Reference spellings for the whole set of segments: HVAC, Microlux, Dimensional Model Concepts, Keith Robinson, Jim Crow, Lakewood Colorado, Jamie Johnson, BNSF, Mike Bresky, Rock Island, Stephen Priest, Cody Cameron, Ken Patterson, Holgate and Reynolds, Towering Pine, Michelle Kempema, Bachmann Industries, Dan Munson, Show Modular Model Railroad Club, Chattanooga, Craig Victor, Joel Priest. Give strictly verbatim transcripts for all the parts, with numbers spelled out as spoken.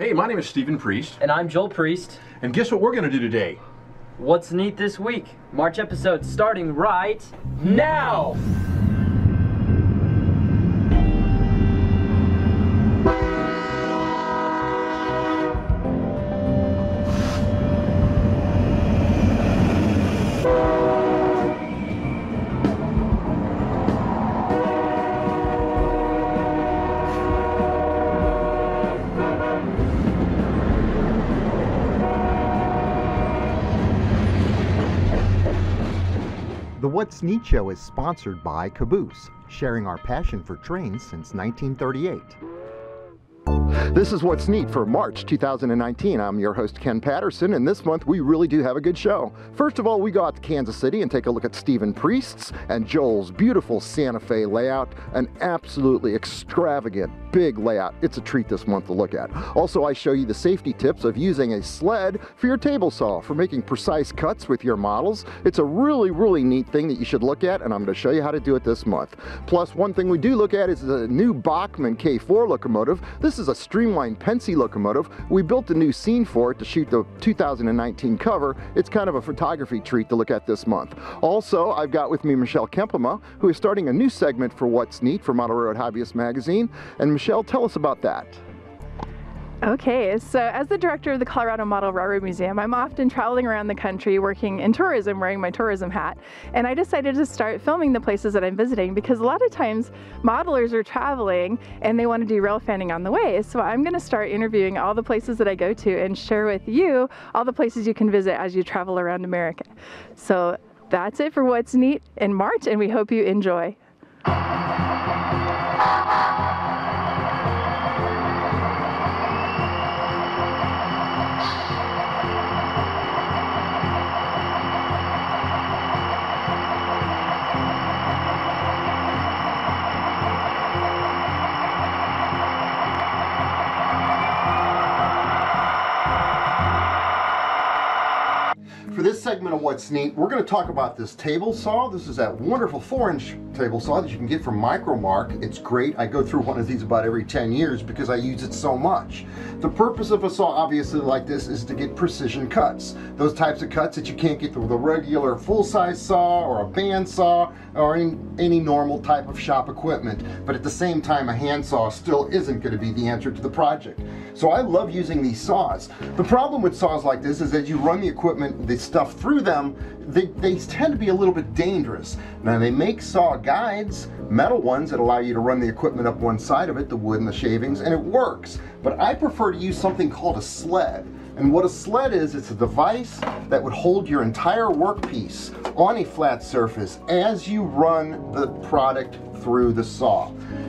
Hey, my name is Stephen Priest. And I'm Joel Priest. And guess what we're going to do today? What's Neat This Week? March episode starting right now! What's Neat show is sponsored by Caboose, sharing our passion for trains since nineteen thirty-eight. This is What's Neat for March two thousand nineteen. I'm your host, Ken Patterson, and this month we really do have a good show. First of all, we go out to Kansas City and take a look at Stephen Priest's and Joel's beautiful Santa Fe layout, an absolutely extravagant big layout. It's a treat this month to look at. Also, I show you the safety tips of using a sled for your table saw for making precise cuts with your models. It's a really, really neat thing that you should look at, and I'm going to show you how to do it this month. Plus, one thing we do look at is the new Bachmann K four locomotive. This is a streamlined Pensy locomotive. We built a new scene for it to shoot the two thousand nineteen cover. It's kind of a photography treat to look at this month. Also, I've got with me Michelle Kempema, who is starting a new segment for What's Neat for Model Railroad Hobbyist Magazine. And Michelle, tell us about that. Okay, so as the director of the Colorado Model Railroad Museum, I'm often traveling around the country working in tourism, wearing my tourism hat, and I decided to start filming the places that I'm visiting because a lot of times modelers are traveling and they want to do rail fanning on the way. So I'm going to start interviewing all the places that I go to and share with you all the places you can visit as you travel around America. So that's it for What's Neat in March, and we hope you enjoy. For this segment of What's Neat, we're going to talk about this table saw. This is that wonderful four inch table saw that you can get from MicroMark. It's great. I go through one of these about every ten years because I use it so much. The purpose of a saw, obviously, like this is to get precision cuts. Those types of cuts that you can't get with a regular full-size saw or a band saw or any, any normal type of shop equipment. But at the same time, a hand saw still isn't going to be the answer to the project. So I love using these saws. The problem with saws like this is that you run the equipment, the stuff through them, they, they tend to be a little bit dangerous. Now they make saw guides, metal ones that allow you to run the equipment up one side of it, the wood and the shavings, and it works. But I prefer to use something called a sled. And what a sled is, it's a device that would hold your entire workpiece on a flat surface as you run the product through the saw.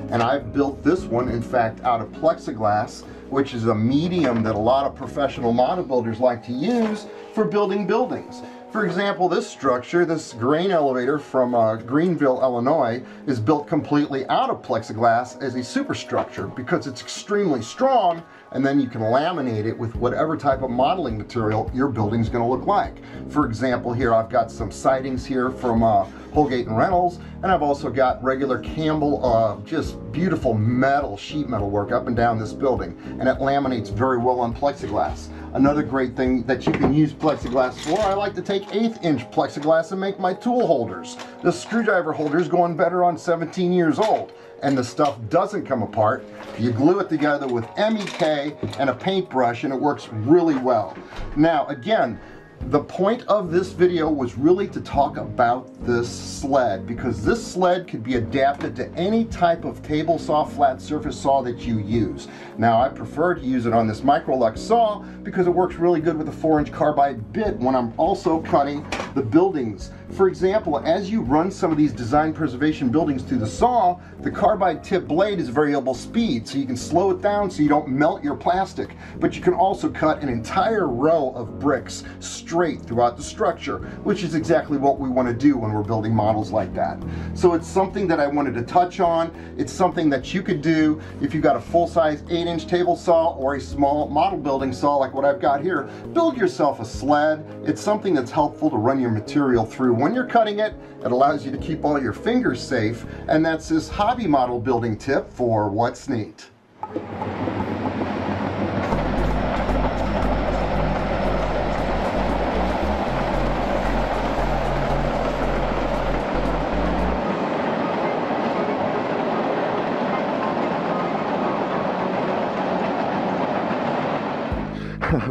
And I've built this one, in fact, out of plexiglass, which is a medium that a lot of professional model builders like to use for building buildings. For example, this structure, this grain elevator from uh, Greenville, Illinois, is built completely out of plexiglass as a superstructure because it's extremely strong, and then you can laminate it with whatever type of modeling material your building's going to look like. For example, here I've got some sidings here from uh, Holgate and Reynolds, and I've also got regular Campbell, uh, just beautiful metal, sheet metal work up and down this building, and it laminates very well on plexiglass. Another great thing that you can use plexiglass for, I like to take eighth inch plexiglass and make my tool holders. The screwdriver holder is going better on seventeen years old, and the stuff doesn't come apart. You glue it together with M E K and a paintbrush, and it works really well. Now again, the point of this video was really to talk about this sled, because this sled could be adapted to any type of table saw, flat surface saw that you use. Now I prefer to use it on this Microlux saw because it works really good with a four inch carbide bit when I'm also cutting the buildings. For example, as you run some of these design preservation buildings through the saw, the carbide tip blade is variable speed, so you can slow it down so you don't melt your plastic, but you can also cut an entire row of bricks straight throughout the structure, which is exactly what we want to do when we're building models like that. So it's something that I wanted to touch on. It's something that you could do if you've got a full-size eight inch table saw or a small model building saw like what I've got here. Build yourself a sled. It's something that's helpful to run your material through when you're cutting it. It allows you to keep all your fingers safe, and that's this hobby model building tip for What's Neat.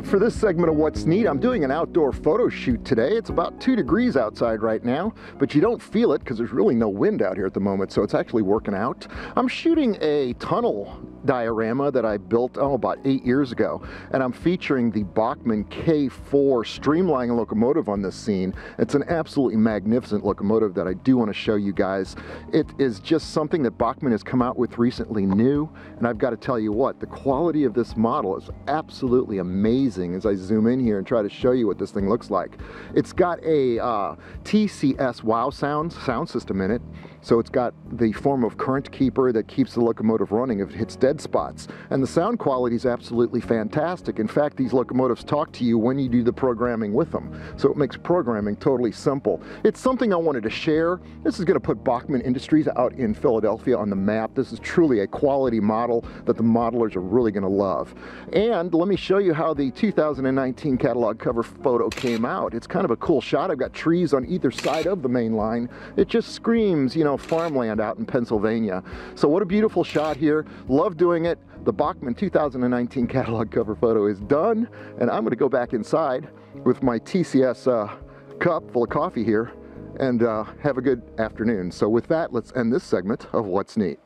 For this segment of What's Neat, I'm doing an outdoor photo shoot today. It's about two degrees outside right now, but you don't feel it because there's really no wind out here at the moment, so it's actually working out. I'm shooting a tunnel diorama that I built oh, about eight years ago, and I'm featuring the Bachmann K four streamlining locomotive on this scene. It's an absolutely magnificent locomotive that I do want to show you guys. It is just something that Bachmann has come out with recently new, and I've got to tell you what, the quality of this model is absolutely amazing as I zoom in here and try to show you what this thing looks like. It's got a uh, T C S wow sound, sound system in it, so it's got the form of current keeper that keeps the locomotive running if it hits dead spots, and the sound quality is absolutely fantastic. In fact, these locomotives talk to you when you do the programming with them, so it makes programming totally simple. It's something I wanted to share. This is going to put Bachmann Industries out in Philadelphia on the map. This is truly a quality model that the modelers are really going to love. And let me show you how the two thousand nineteen catalog cover photo came out. It's kind of a cool shot. I've got trees on either side of the main line. It just screams, you know, farmland out in Pennsylvania. So what a beautiful shot here. Love doing it. The Bachmann two thousand nineteen catalog cover photo is done, and I'm going to go back inside with my T C S uh, cup full of coffee here and uh, have a good afternoon. So with that, let's end this segment of What's Neat.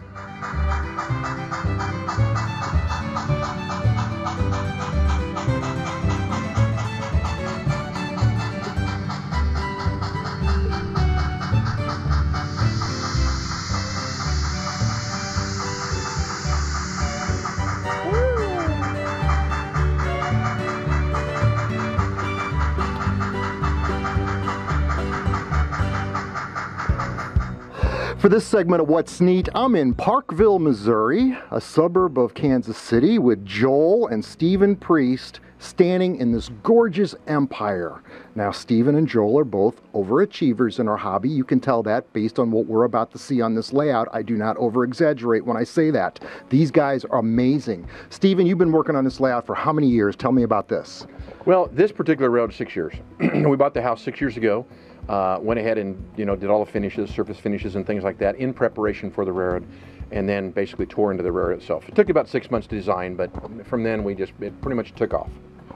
For this segment of What's Neat, I'm in Parkville, Missouri, a suburb of Kansas City, with Joel and Stephen Priest standing in this gorgeous empire. Now, Stephen and Joel are both overachievers in our hobby. You can tell that based on what we're about to see on this layout. I do not over-exaggerate when I say that. These guys are amazing. Stephen, you've been working on this layout for how many years? Tell me about this. Well, this particular road, six years. We bought the house six years ago. Uh, went ahead and, you know, did all the finishes, surface finishes and things like that in preparation for the railroad, and then basically tore into the railroad itself. It took about six months to design, but from then we just, it pretty much took off.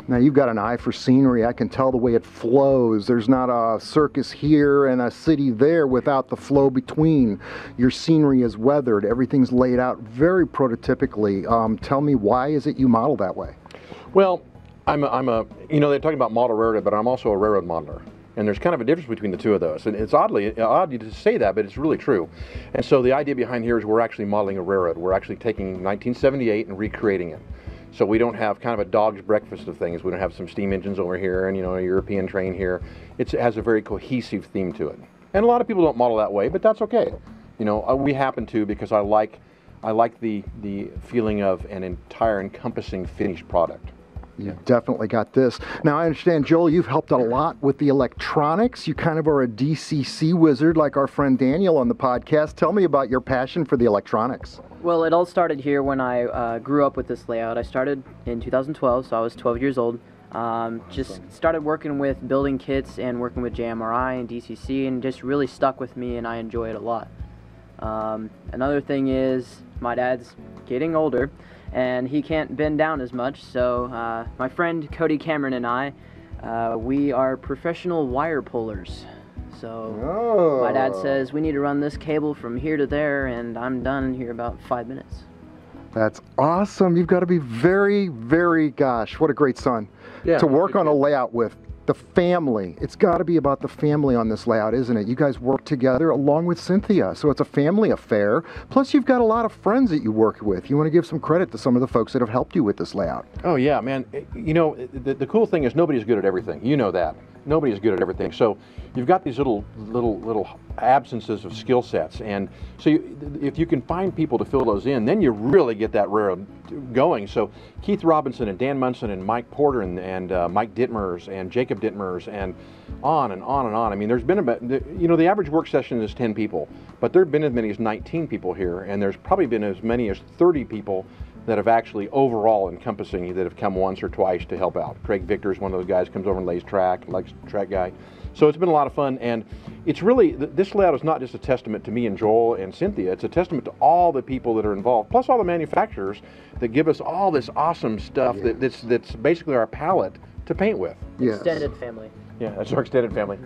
Now, you've got an eye for scenery. I can tell the way it flows. There's not a circus here and a city there without the flow between. Your scenery is weathered. Everything's laid out very prototypically. Um, tell me, why is it you model that way? Well, I'm a, I'm a, you know, they're talking about model railroad, but I'm also a railroad modeler. And there's kind of a difference between the two of those. And it's oddly, odd to say that, but it's really true. And so the idea behind here is we're actually modeling a railroad. We're actually taking nineteen seventy-eight and recreating it. So we don't have kind of a dog's breakfast of things. We don't have some steam engines over here and, you know, a European train here. It's, it has a very cohesive theme to it. And a lot of people don't model that way, but that's okay. You know, we happen to, because I like, I like the, the feeling of an entire encompassing finished product. You definitely got this. Now, I understand, Joel, you've helped out a lot with the electronics. You kind of are a D C C wizard, like our friend Daniel on the podcast. Tell me about your passion for the electronics. Well, it all started here when I uh, grew up with this layout. I started in two thousand twelve, so I was twelve years old. Um, just started working with building kits and working with J M R I and D C C, and just really stuck with me, and I enjoy it a lot. Um, another thing is my dad's getting older, and he can't bend down as much, so uh, my friend Cody Cameron and I, uh, we are professional wire pullers. So oh. my dad says, we need to run this cable from here to there, and I'm done in here about five minutes. That's awesome. You've got to be very, very, gosh, what a great son yeah, to work on a layout with. The family. It's got to be about the family on this layout, isn't it? You guys work together along with Cynthia, so it's a family affair. Plus, you've got a lot of friends that you work with. You want to give some credit to some of the folks that have helped you with this layout. Oh, yeah, man. You know, the, the cool thing is nobody's good at everything. You know that. Nobody's good at everything. So you've got these little, little, little absences of skill sets. And so you, if you can find people to fill those in, then you really get that railroad going. So Keith Robinson and Dan Munson and Mike Porter and, and uh, Mike Dittmers and Jacob Dittmers and on and on and on. I mean, there's been about, you know, the average work session is ten people, but there have been as many as nineteen people here, and there's probably been as many as thirty people that have actually overall encompassing, that have come once or twice to help out. Craig Victor is one of those guys, comes over and lays track, likes track guy. So it's been a lot of fun, and it's really, this layout is not just a testament to me and Joel and Cynthia, it's a testament to all the people that are involved, plus all the manufacturers that give us all this awesome stuff yeah. that, that's, that's basically our palette to paint with. Yes. Extended family. Yeah, that's our extended family.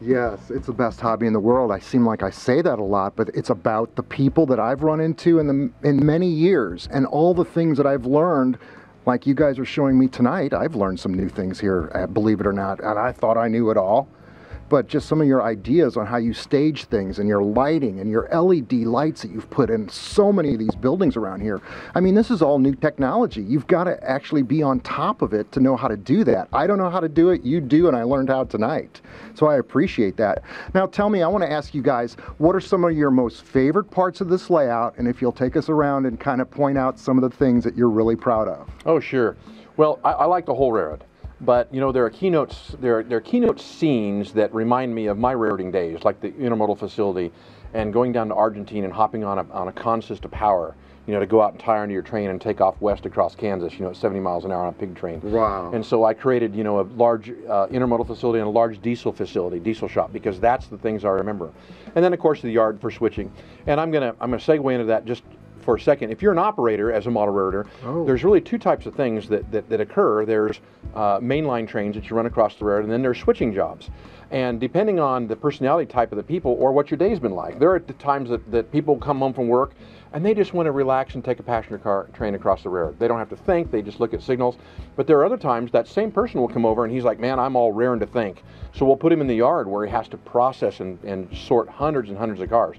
Yes, it's the best hobby in the world. I seem like I say that a lot, but it's about the people that I've run into in, the, in many years, and all the things that I've learned, like you guys are showing me tonight. I've learned some new things here, believe it or not, and I thought I knew it all. But just some of your ideas on how you stage things and your lighting and your L E D lights that you've put in so many of these buildings around here. I mean, this is all new technology. You've got to actually be on top of it to know how to do that. I don't know how to do it. You do, and I learned how tonight. So I appreciate that. Now tell me, I want to ask you guys, what are some of your most favorite parts of this layout? And if you'll take us around and kind of point out some of the things that you're really proud of. Oh, sure. Well, I, I like the whole railroad. But you know, there are keynotes, there are, there are keynote scenes that remind me of my railroading days, like the intermodal facility, and going down to Argentine and hopping on a on a consist of power, you know, to go out and tie onto your train and take off west across Kansas, you know, at seventy miles an hour on a pig train. Wow! And so I created, you know, a large uh, intermodal facility and a large diesel facility, diesel shop, because that's the things I remember. And then of course the yard for switching. And I'm gonna I'm gonna segue into that just for a second. If you're an operator as a model railroader, oh. there's really two types of things that, that, that occur. There's uh, mainline trains that you run across the railroad, and then there's switching jobs. And depending on the personality type of the people or what your day's been like, there are the times that, that people come home from work and they just want to relax and take a passenger car train across the railroad. They don't have to think, they just look at signals. But there are other times that same person will come over and he's like, man, I'm all raring to think. So we'll put him in the yard where he has to process and, and sort hundreds and hundreds of cars.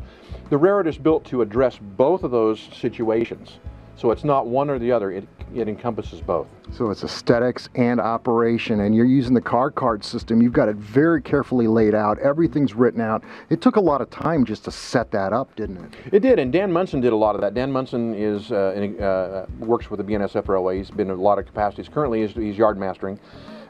The railroad is built to address both of those situations. So it's not one or the other, it, it encompasses both. So it's aesthetics and operation, and you're using the car card system. You've got it very carefully laid out. Everything's written out. It took a lot of time just to set that up, didn't it? It did, and Dan Munson did a lot of that. Dan Munson is uh, in, uh, works with the B N S F Railway. He's been in a lot of capacities. Currently, he's, he's yard mastering.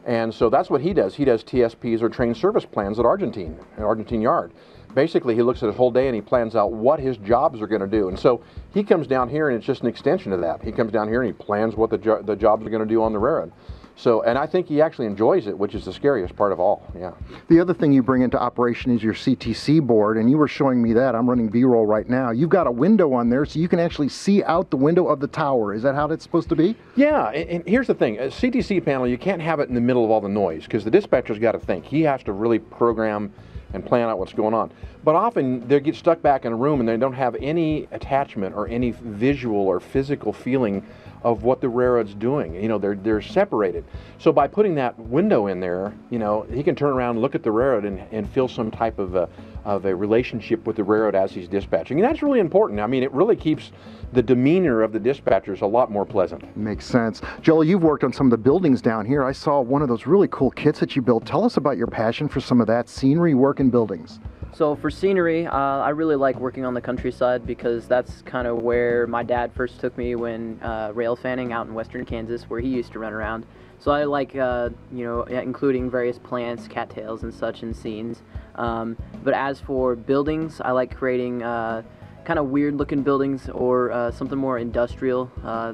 And so that's what he does. He does T S Ps, or train service plans, at Argentine, at Argentine Yard. Basically, he looks at his whole day and he plans out what his jobs are going to do. And so he comes down here and it's just an extension of that. He comes down here and he plans what the, jo the jobs are going to do on the railroad. So, and I think he actually enjoys it, which is the scariest part of all, yeah. The other thing you bring into operation is your C T C board, and you were showing me that. I'm running B-roll right now. You've got a window on there so you can actually see out the window of the tower. Is that how it's supposed to be? Yeah, and, and here's the thing. A C T C panel, you can't have it in the middle of all the noise, because the dispatcher's got to think. He has to really program and plan out what's going on. But often they get stuck back in a room and they don't have any attachment or any visual or physical feeling of what the railroad's doing. You know, they're, they're separated. So by putting that window in there, you know, he can turn around and look at the railroad and, and feel some type of a, of a relationship with the railroad as he's dispatching. And that's really important. I mean, it really keeps the demeanor of the dispatchers a lot more pleasant. Makes sense. Joel, you've worked on some of the buildings down here. I saw one of those really cool kits that you built. Tell us about your passion for some of that scenery work in buildings. So for scenery, uh, I really like working on the countryside, because that's kind of where my dad first took me when uh, rail fanning out in western Kansas, where he used to run around. So I like, uh, you know, including various plants, cattails and such in scenes. Um, but as for buildings, I like creating uh, kind of weird looking buildings, or uh, something more industrial. Uh,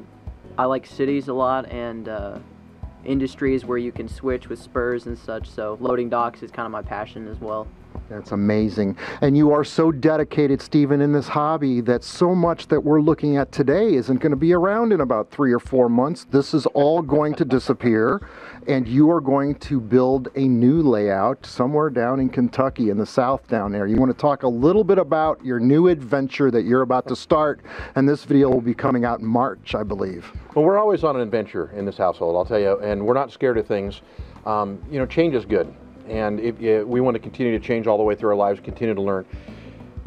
I like cities a lot, and uh, industries where you can switch with spurs and such. So loading docks is kind of my passion as well. That's amazing. And you are so dedicated, Stephen, in this hobby that so much that we're looking at today isn't going to be around in about three or four months. This is all going to disappear, and you are going to build a new layout somewhere down in Kentucky, in the south down there. You want to talk a little bit about your new adventure that you're about to start, and this video will be coming out in March, I believe. Well, we're always on an adventure in this household, I'll tell you, and we're not scared of things. Um, you know, change is good. And if, uh, we want to continue to change all the way through our lives, continue to learn.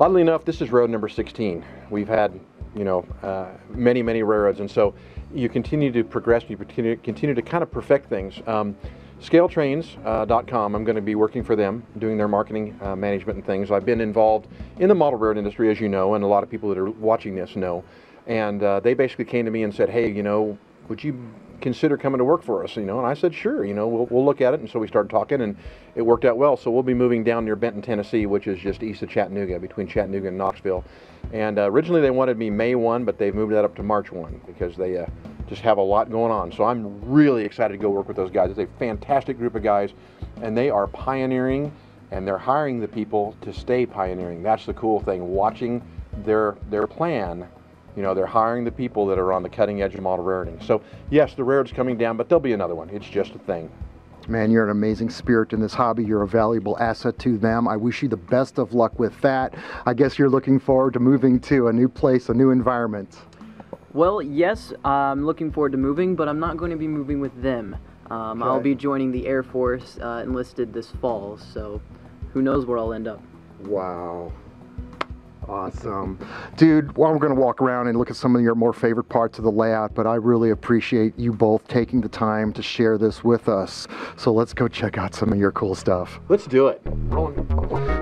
Oddly enough, this is road number sixteen. We've had, you know, uh, many, many railroads, and so you continue to progress, you continue, continue to kind of perfect things. Um, scale trains dot com, uh, I'm going to be working for them, doing their marketing, uh, management and things. I've been involved in the model railroad industry, as you know, and a lot of people that are watching this know. And uh, they basically came to me and said, hey, you know, would you consider coming to work for us, you know? And I said, sure, you know, we'll, we'll look at it. And so we started talking, and it worked out well. So we'll be moving down near Benton, Tennessee, which is just east of Chattanooga, between Chattanooga and Knoxville. And uh, originally they wanted me May first, but they've moved that up to March first because they uh, just have a lot going on. So I'm really excited to go work with those guys. It's a fantastic group of guys, and they are pioneering, and they're hiring the people to stay pioneering. That's the cool thing, watching their their plan. You know, they're hiring the people that are on the cutting edge of model rariting. So yes, the rarity's coming down, but there'll be another one. It's just a thing. Man, you're an amazing spirit in this hobby. You're a valuable asset to them. I wish you the best of luck with that. I guess you're looking forward to moving to a new place, a new environment. Well, yes, I'm looking forward to moving, but I'm not going to be moving with them. Um, okay. I'll be joining the Air Force, uh, enlisted this fall, so who knows where I'll end up. Wow. Awesome. Dude, well, we're going to walk around and look at some of your more favorite parts of the layout, but I really appreciate you both taking the time to share this with us. So let's go check out some of your cool stuff. Let's do it.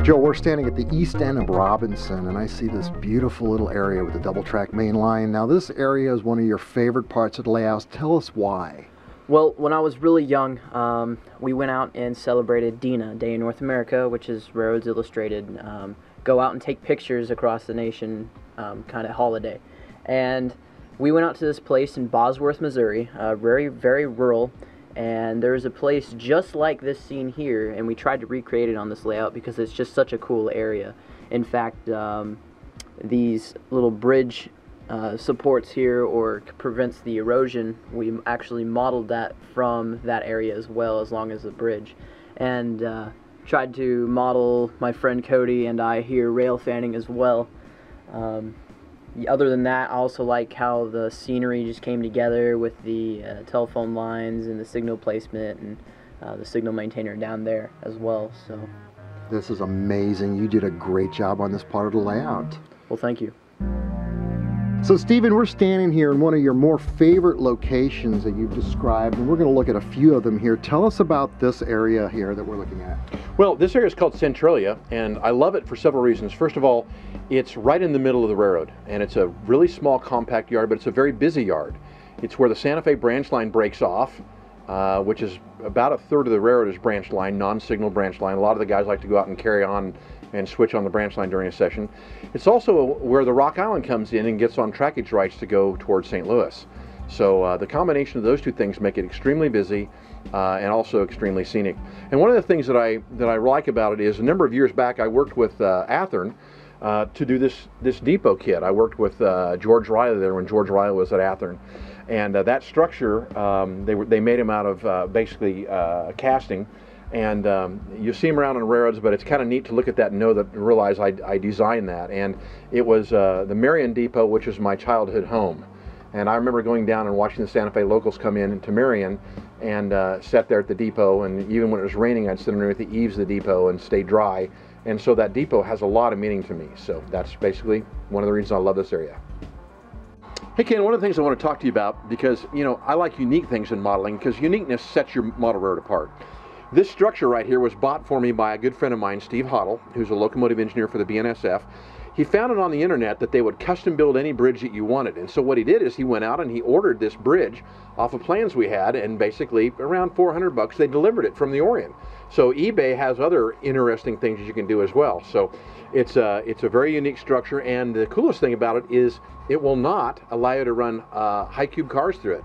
Joe, we're standing at the east end of Robinson, and I see this beautiful little area with the double track main line. Now, this area is one of your favorite parts of the layout. Tell us why. Well, when I was really young, um, we went out and celebrated D I N A, Day in North America, which is Railroads Illustrated. Um, go out and take pictures across the nation um, kind of holiday. And we went out to this place in Bosworth, Missouri, uh, very, very rural, and there's a place just like this scene here, and we tried to recreate it on this layout because it's just such a cool area. In fact, um, these little bridge uh, supports here, or prevents the erosion, we actually modeled that from that area as well, as long as the bridge. And uh, tried to model my friend Cody and I here rail fanning as well. Um, other than that, I also like how the scenery just came together with the uh, telephone lines and the signal placement, and uh, the signal maintainer down there as well. So this is amazing. You did a great job on this part of the layout. Well, thank you. So Stephen, we're standing here in one of your more favorite locations that you've described, and we're going to look at a few of them here. Tell us about this area here that we're looking at. Well, this area is called Centralia, and I love it for several reasons. First of all, it's right in the middle of the railroad, and it's a really small, compact yard, but it's a very busy yard. It's where the Santa Fe branch line breaks off, uh, which is about a third of the railroad is branch line, non-signal branch line. A lot of the guys like to go out and carry on and switch on the branch line during a session. It's also where the Rock Island comes in and gets on trackage rights to go towards Saint Louis. So uh, the combination of those two things make it extremely busy uh, and also extremely scenic. And one of the things that I that I like about it is, a number of years back I worked with uh, Athearn uh, to do this this depot kit. I worked with uh, George Riley there when George Riley was at Athearn, and uh, that structure um, they were they made him out of uh, basically uh, casting. And um, you see them around on railroads, but it's kind of neat to look at that and know that and realize I, I designed that. And it was uh, the Marion Depot, which is my childhood home. And I remember going down and watching the Santa Fe locals come in to Marion and uh, sat there at the depot. And even when it was raining, I'd sit underneath the eaves of the depot and stay dry. And so that depot has a lot of meaning to me. So that's basically one of the reasons I love this area. Hey Ken, one of the things I want to talk to you about, because you know I like unique things in modeling, because uniqueness sets your model railroad apart. This structure right here was bought for me by a good friend of mine, Steve Hoddle, who's a locomotive engineer for the B N S F. He found it on the internet that they would custom build any bridge that you wanted. And so what he did is he went out and he ordered this bridge off of plans we had, and basically around four hundred bucks, they delivered it from the Orient. So eBay has other interesting things that you can do as well. So it's a, it's a very unique structure, and the coolest thing about it is it will not allow you to run uh, high cube cars through it.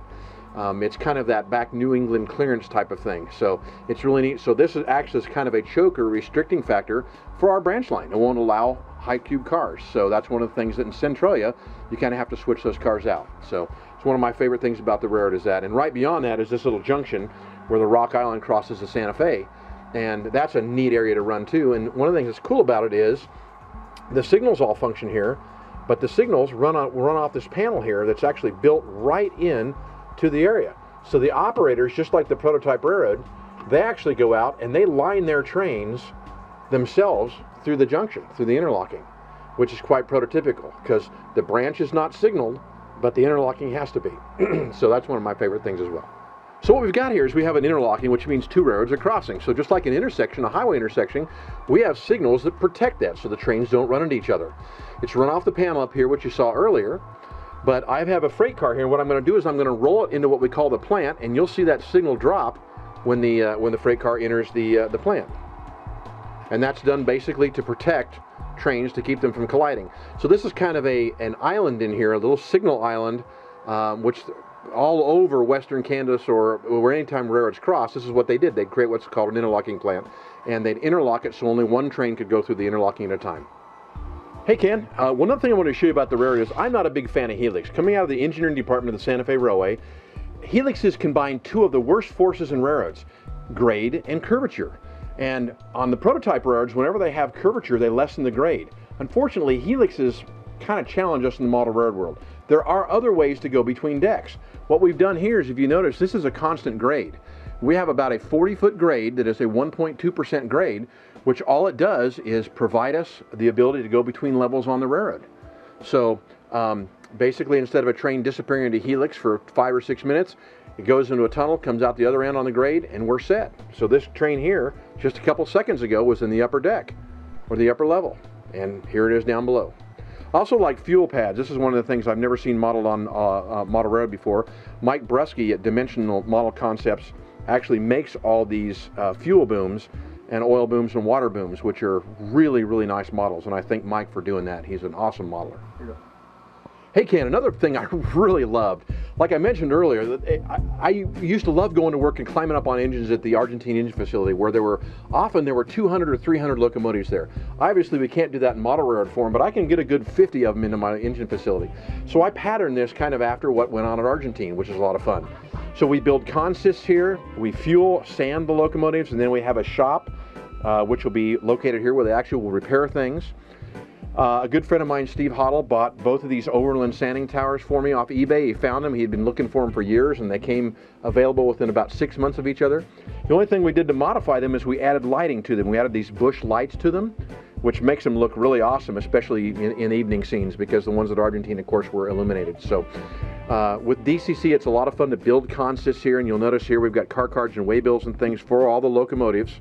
Um, it's kind of that back New England clearance type of thing. So it's really neat. So this is, acts as kind of a choker restricting factor for our branch line. It won't allow high cube cars. So that's one of the things that in Centralia, you kind of have to switch those cars out. So it's one of my favorite things about the railroad is that. And right beyond that is this little junction where the Rock Island crosses the Santa Fe. And that's a neat area to run too. And one of the things that's cool about it is the signals all function here, but the signals run, on, run off this panel here that's actually built right in to the area. So the operators, just like the prototype railroad, they actually go out and they line their trains themselves through the junction, through the interlocking, which is quite prototypical because the branch is not signaled, but the interlocking has to be. So that's one of my favorite things as well. So what we've got here is we have an interlocking, which means two railroads are crossing. So just like an intersection, a highway intersection, we have signals that protect that so the trains don't run into each other. It's run off the panel up here, which you saw earlier. But I have a freight car here, and what I'm going to do is I'm going to roll it into what we call the plant, and you'll see that signal drop when the uh, when the freight car enters the uh, the plant. And that's done basically to protect trains, to keep them from colliding. So this is kind of a an island in here, a little signal island, um, which all over Western Kansas or where anytime railroads cross, this is what they did. They'd create what's called an interlocking plant, and they'd interlock it so only one train could go through the interlocking at a time. Hey Ken, uh, one other thing I want to show you about the railroad is I'm not a big fan of helix. Coming out of the engineering department of the Santa Fe Railway, helixes combine two of the worst forces in railroads, grade and curvature. And on the prototype railroads, whenever they have curvature, they lessen the grade. Unfortunately, helixes kind of challenge us in the model railroad world. There are other ways to go between decks. What we've done here is, if you notice, this is a constant grade. We have about a forty foot grade that is a one point two percent grade, which all it does is provide us the ability to go between levels on the railroad. So um, basically, instead of a train disappearing into helix for five or six minutes, it goes into a tunnel, comes out the other end on the grade, and we're set. So this train here, just a couple seconds ago, was in the upper deck, or the upper level, and here it is down below. Also, like fuel pads, this is one of the things I've never seen modeled on uh, uh, model railroad before. Mike Bresky at Dimensional Model Concepts actually makes all these uh, fuel booms and oil booms and water booms, which are really, really nice models, and I thank Mike for doing that. He's an awesome modeler. Yeah. Hey Ken, another thing I really loved, like I mentioned earlier, I, I used to love going to work and climbing up on engines at the Argentine engine facility, where there were, often there were two hundred or three hundred locomotives there. Obviously we can't do that in model railroad form, but I can get a good fifty of them into my engine facility. So I patterned this kind of after what went on at Argentine, which is a lot of fun. So we build consists here, we fuel, sand the locomotives, and then we have a shop, uh, which will be located here where they actually will repair things. Uh, a good friend of mine, Steve Hoddle, bought both of these overland sanding towers for me off eBay. He found them. He had been looking for them for years, and they came available within about six months of each other. The only thing we did to modify them is we added lighting to them. We added these bush lights to them, which makes them look really awesome, especially in, in evening scenes, because the ones at Argentina, of course, were illuminated. So uh, with D C C, it's a lot of fun to build consists here, and you'll notice here we've got car cards and waybills and things for all the locomotives.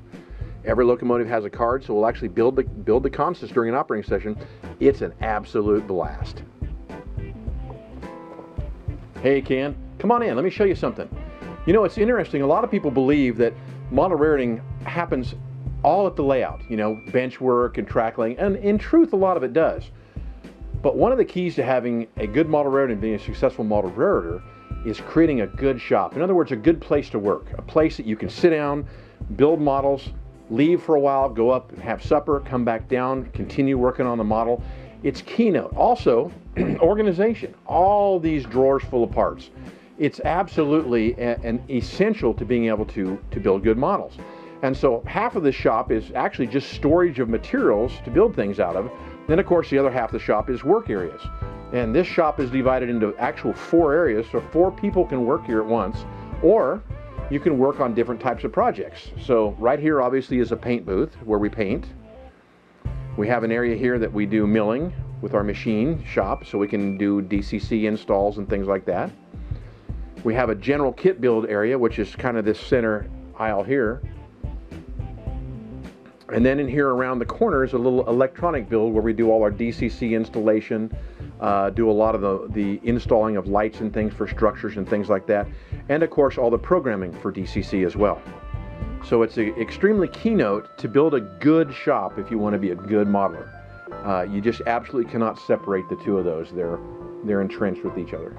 Every locomotive has a card, so we'll actually build the, build the consists during an operating session. It's an absolute blast. Hey Ken, come on in, let me show you something. You know, it's interesting, a lot of people believe that model railroading happens all at the layout, you know, bench work and track laying, and in truth, a lot of it does. But one of the keys to having a good model railroad and being a successful model railroader is creating a good shop. In other words, a good place to work, a place that you can sit down, build models, leave for a while, go up and have supper, come back down, continue working on the model. It's keynote. Also, organization. All these drawers full of parts. It's absolutely a, an essential to being able to, to build good models. And so half of the shop is actually just storage of materials to build things out of. Then, of course, the other half of the shop is work areas. And this shop is divided into actual four areas, so four people can work here at once, or you can work on different types of projects. So right here obviously is a paint booth where we paint. We have an area here that we do milling with our machine shop, so we can do D C C installs and things like that. We have a general kit build area, which is kind of this center aisle here. And then in here around the corner is a little electronic build where we do all our D C C installation, Uh, do a lot of the, the installing of lights and things for structures and things like that, and of course all the programming for D C C as well. So it's a, extremely keynote to build a good shop if you want to be a good modeler. Uh, you just absolutely cannot separate the two of those. They're, they're entrenched with each other.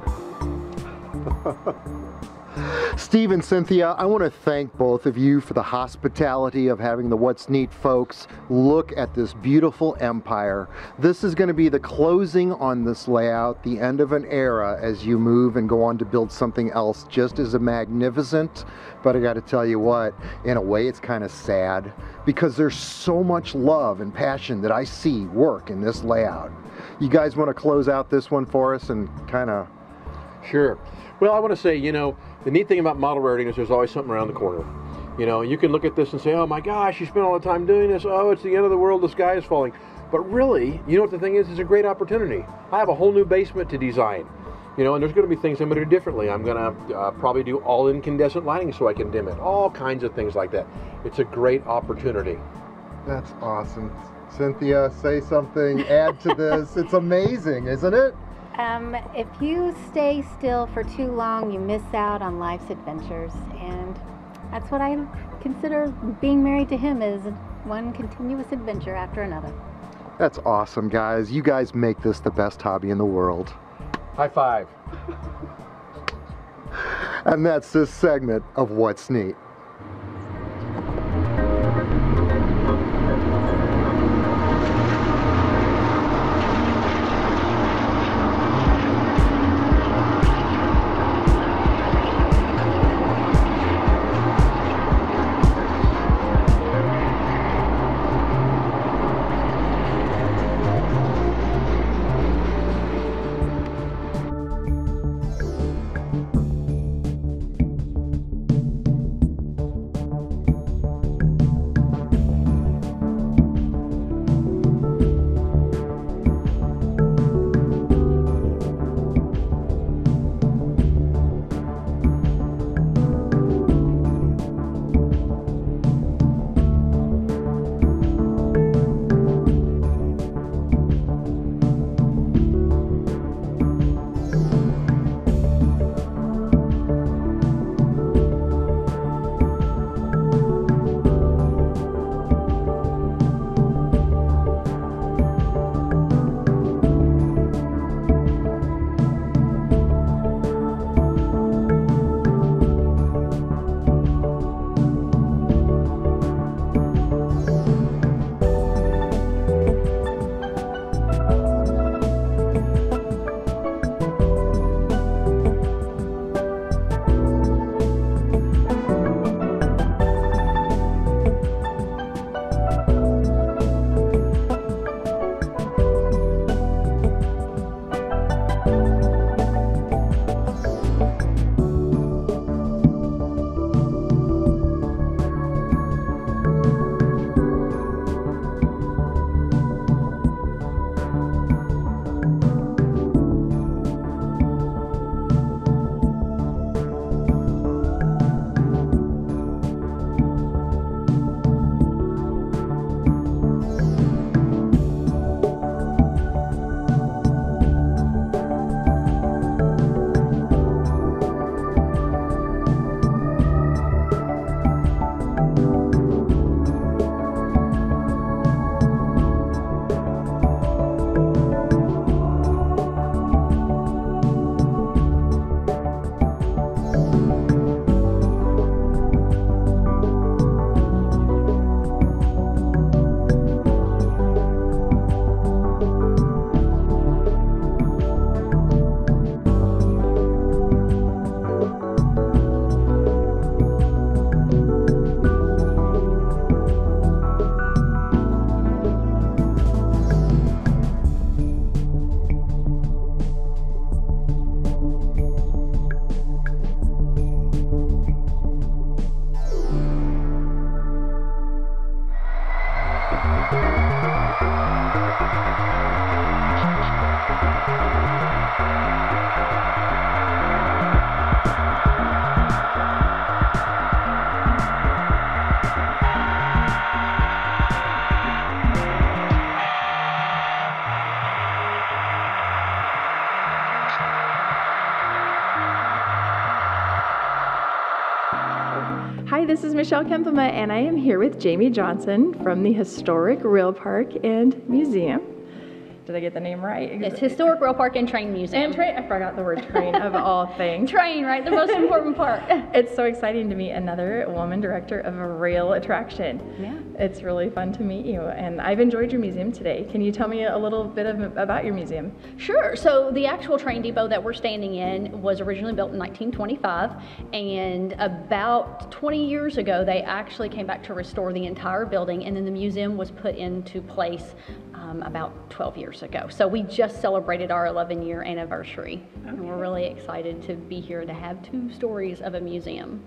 Steve and Cynthia, I want to thank both of you for the hospitality of having the What's Neat folks look at this beautiful empire. This is going to be the closing on this layout, the end of an era as you move and go on to build something else just as magnificent. But I got to tell you what, in a way it's kind of sad, because there's so much love and passion that I see work in this layout. You guys want to close out this one for us and kind of... Sure. Well, I want to say, you know, the neat thing about model railroading is there's always something around the corner. You know, you can look at this and say, oh my gosh, you spent all the time doing this. Oh, it's the end of the world. The sky is falling. But really, you know what the thing is? It's a great opportunity. I have a whole new basement to design. You know, and there's going to be things I'm going to do differently. I'm going to uh, probably do all incandescent lighting so I can dim it. All kinds of things like that. It's a great opportunity. That's awesome. Cynthia, say something, add to this. It's amazing, isn't it? Um, if you stay still for too long, you miss out on life's adventures, and that's what I consider being married to him, is one continuous adventure after another. That's awesome, guys. You guys make this the best hobby in the world. High five. And that's this segment of What's Neat. This is Michelle Kempema, and I am here with Jamie Johnson from the Historic Rail Park and Museum. Did I get the name right? Exactly. It's Historic Rail Park and Train Museum. And train, I forgot the word train of all things. Train, right? The most important part. It's so exciting to meet another woman director of a rail attraction. Yeah. It's really fun to meet you, and I've enjoyed your museum today. Can you tell me a little bit of, about your museum? Sure. So the actual train depot that we're standing in was originally built in nineteen twenty-five, and about twenty years ago they actually came back to restore the entire building, and then the museum was put into place um, about twelve years ago. So we just celebrated our eleven year anniversary. Okay. And we're really excited to be here to have two stories of a museum.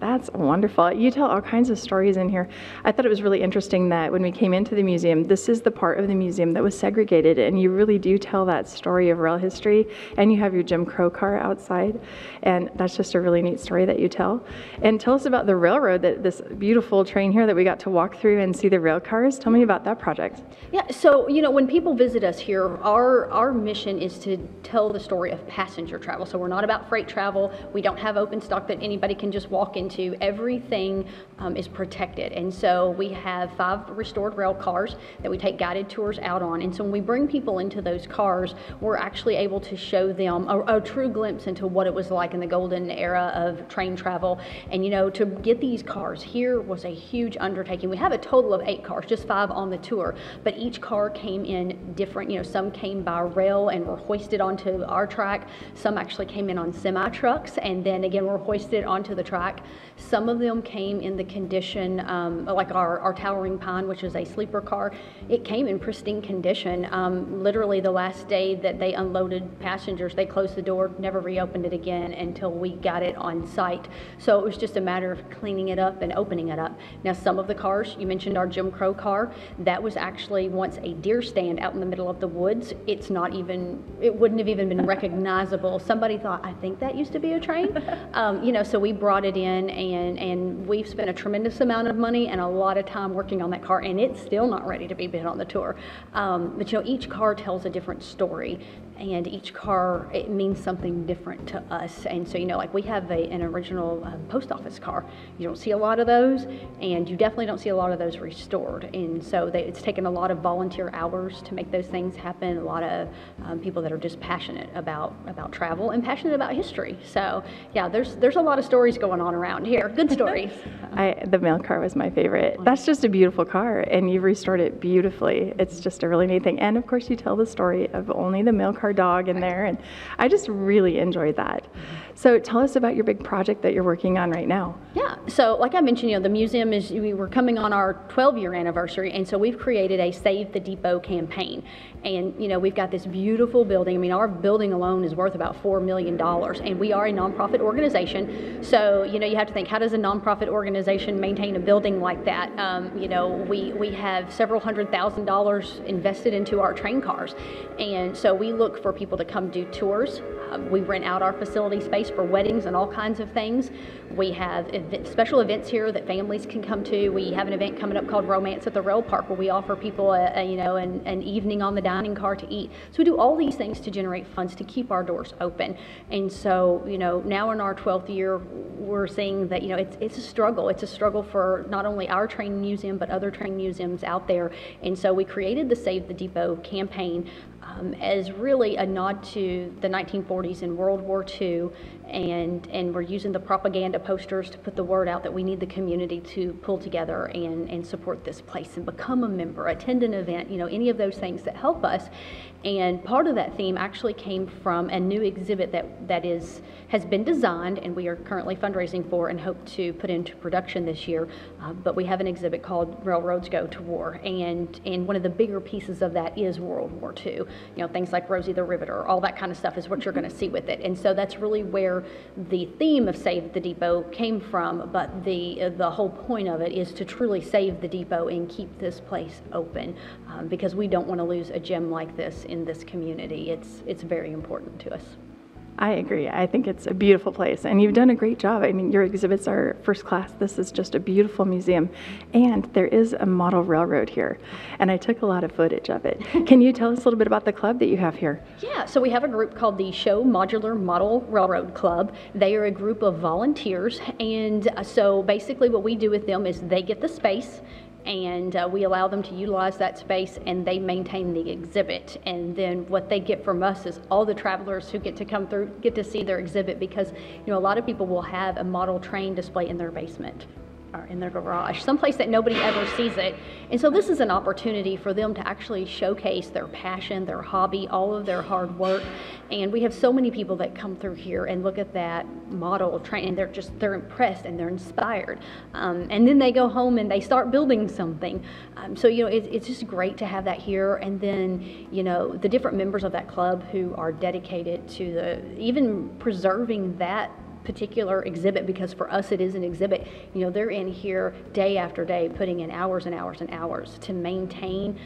That's wonderful. You tell all kinds of stories in here. I thought it was really interesting that when we came into the museum, this is the part of the museum that was segregated, and you really do tell that story of rail history, and you have your Jim Crow car outside, and that's just a really neat story that you tell. And tell us about the railroad, that this beautiful train here that we got to walk through and see the rail cars. Tell me about that project. Yeah, so you know, when people visit us here, our, our mission is to tell the story of passenger travel. So we're not about freight travel. We don't have open stock that anybody can just walk in to. Everything um, is protected, and so we have five restored rail cars that we take guided tours out on, and so when we bring people into those cars, we're actually able to show them a, a true glimpse into what it was like in the golden era of train travel. And you know, to get these cars here was a huge undertaking. We have a total of eight cars, just five on the tour, but each car came in different. You know, some came by rail and were hoisted onto our track, some actually came in on semi-trucks and then again were hoisted onto the track. Some of them came in the condition, um, like our, our Towering Pine, which is a sleeper car. It came in pristine condition. Um, literally the last day that they unloaded passengers, they closed the door, never reopened it again until we got it on site. So it was just a matter of cleaning it up and opening it up. Now some of the cars, you mentioned our Jim Crow car, that was actually once a deer stand out in the middle of the woods. It's not even, it wouldn't have even been recognizable. Somebody thought, I think that used to be a train. Um, you know, so we brought it in. And, and we've spent a tremendous amount of money and a lot of time working on that car, and it's still not ready to be bid on the tour. Um, but you know, each car tells a different story, and each car, it means something different to us. And so, you know, like we have a, an original uh, post office car. You don't see a lot of those, and you definitely don't see a lot of those restored. And so they, it's taken a lot of volunteer hours to make those things happen, a lot of um, people that are just passionate about, about travel and passionate about history. So yeah, there's, there's a lot of stories going on around here. Good stories. I, the mail car was my favorite. That's just a beautiful car, and you've restored it beautifully. It's just a really neat thing. And of course you tell the story of only the mail car dog in there, and I just really enjoyed that. So tell us about your big project that you're working on right now. Yeah, so like I mentioned, you know, the museum is, we were coming on our twelve year anniversary, and so we've created a Save the Depot campaign. And you know, we've got this beautiful building. I mean, our building alone is worth about four million dollars, and we are a nonprofit organization. So you know, you have to think, how does a nonprofit organization maintain a building like that? Um, you know, we, we have several hundred thousand dollars invested into our train cars. And so we look for people to come do tours. Uh, we rent out our facility space for weddings and all kinds of things. We have event, special events here that families can come to. We have an event coming up called Romance at the Rail Park, where we offer people a, a, you know, an, an evening on the dining car to eat. So we do all these things to generate funds to keep our doors open. And so, you know, now in our twelfth year, we're seeing that, you know, it's, it's a struggle. It's a struggle for not only our train museum, but other train museums out there. And so we created the Save the Depot campaign um, as really a nod to the nineteen forties and World War Two. And, and we're using the propaganda posters to put the word out that we need the community to pull together and, and support this place and become a member, attend an event, you know, any of those things that help us. And part of that theme actually came from a new exhibit that, that is, has been designed and we are currently fundraising for and hope to put into production this year. Uh, but we have an exhibit called Railroads Go to War. And, and one of the bigger pieces of that is World War Two. You know, things like Rosie the Riveter, all that kind of stuff is what you're going to see with it. And so that's really where the theme of Save the Depot came from, but the the whole point of it is to truly save the depot and keep this place open, um, because we don't want to lose a gem like this in this community. It's it's very important to us. I agree. I think it's a beautiful place, and you've done a great job. I mean, your exhibits are first class. This is just a beautiful museum, and there is a model railroad here, and I took a lot of footage of it. Can you tell us a little bit about the club that you have here? Yeah, so we have a group called the Show Modular Model Railroad Club. They are a group of volunteers, and so basically what we do with them is they get the space, and uh, we allow them to utilize that space, and they maintain the exhibit. And then what they get from us is all the travelers who get to come through get to see their exhibit, because you know, a lot of people will have a model train display in their basement or in their garage, someplace that nobody ever sees it. And so this is an opportunity for them to actually showcase their passion, their hobby, all of their hard work. And we have so many people that come through here and look at that model train, and they're just, they're impressed and they're inspired. Um, and then they go home and they start building something. Um, so, you know, it, it's just great to have that here. And then, you know, the different members of that club who are dedicated to the, even preserving that particular exhibit, because for us it is an exhibit, you know, they're in here day after day putting in hours and hours and hours to maintain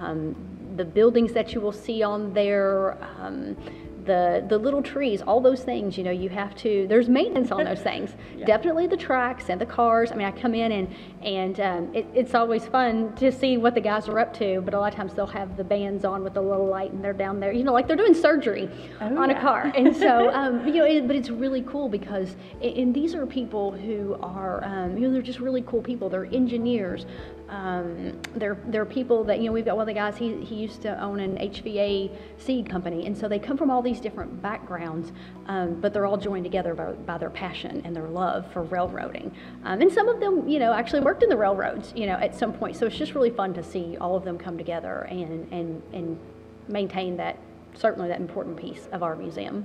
um, the buildings that you will see on there, um, the the little trees, all those things. You know, you have to, there's maintenance on those things. Yeah. Definitely the tracks and the cars. I mean, I come in and, and um, it, it's always fun to see what the guys are up to, but a lot of times they'll have the bands on with a little light and they're down there, you know, like they're doing surgery oh, on yeah. a car. And so, um, you know, it, but it's really cool because, it, and these are people who are, um, you know, they're just really cool people. They're engineers. Um, they're, they're people that, you know, we've got one of the guys, he, he used to own an H V A C company. And so they come from all these different backgrounds, um, but they're all joined together by, by their passion and their love for railroading. Um, and some of them, you know, actually worked in the railroads, you know, at some point. So it's just really fun to see all of them come together and, and, and maintain that, certainly that important piece of our museum.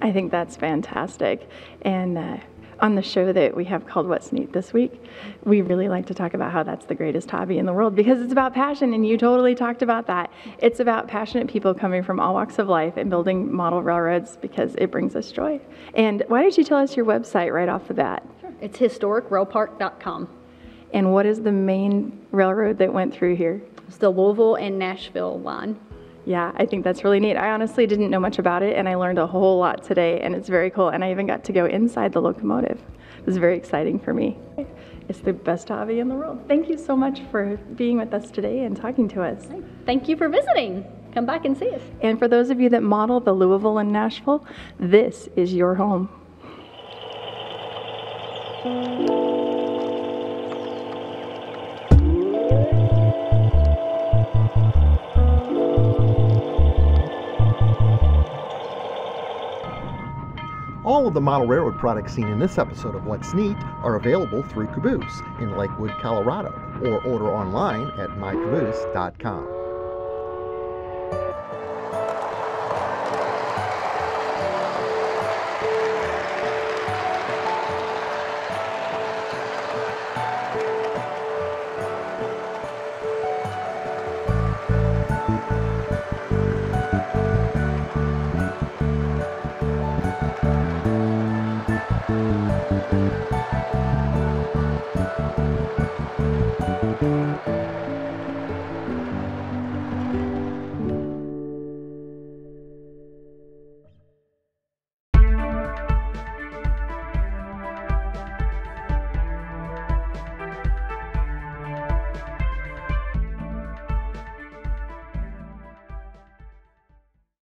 I think that's fantastic. And, uh, on the show that we have called What's Neat this week, we really like to talk about how that's the greatest hobby in the world, because it's about passion, and you totally talked about that. It's about passionate people coming from all walks of life and building model railroads because it brings us joy. And why don't you tell us your website right off the bat? Sure. It's historic rail park dot com. And what is the main railroad that went through here? It's the Louisville and Nashville line. Yeah, I think that's really neat. I honestly didn't know much about it, and I learned a whole lot today, and it's very cool. And I even got to go inside the locomotive. It was very exciting for me. It's the best hobby in the world. Thank you so much for being with us today and talking to us. Thank you for visiting. Come back and see us. And for those of you that model the Louisville and Nashville, this is your home. All of the model railroad products seen in this episode of What's Neat are available through Caboose in Lakewood, Colorado, or order online at my caboose dot com.